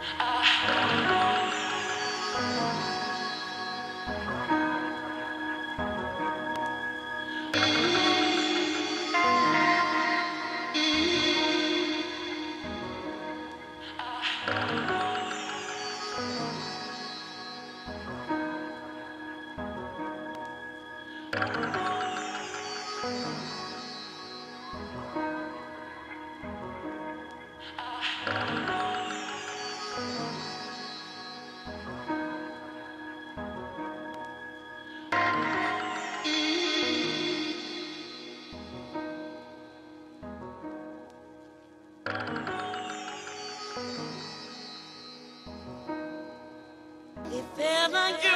If ever